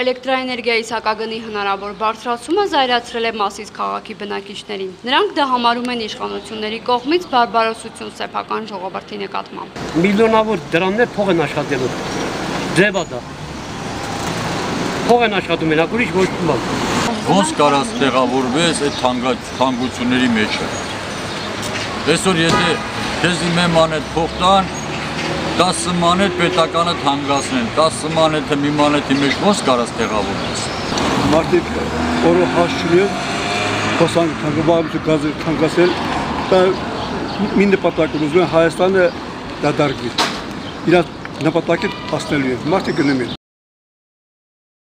Էլեկտրաէներգիայի սակագնի հնարավոր բարձրացումը զայրացրել է Մասիս քաղաքի բնակիչներին։ Նրանք դա համարում են իշխանությունների կողմից բարբարոսություն սեփական ժողովրդի նկատմամբ։ Միլիոնավոր դրամներ փող են աշխատելու։ Ձևա դա։ Փող են աշխատում են, ուրիշ ոչ մի բան։ Ոնց կարաս տեղավորվես այդ թանկությունների մեջ։ Այսօր եթե քեզ իմ անդ փող տան Տաս մանետ պետականը թանգացնեն, տաս մանեթը մի մանեթի մեջ ոնց կարաս տեղավորես։ Մարդիկ օրը հաշվիլ, փոսանք թանգավորություն գազեր թանգացել, դա մի նպատակով ուզում են Հայաստանը դադարել։ Իրանց նպատակը հասնելու է, մարդիկ գնում են։